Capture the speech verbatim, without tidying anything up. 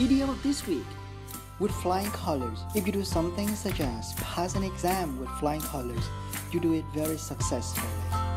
Idiom of this week: with flying colors. If you do something such as pass an exam with flying colors, you do it very successfully.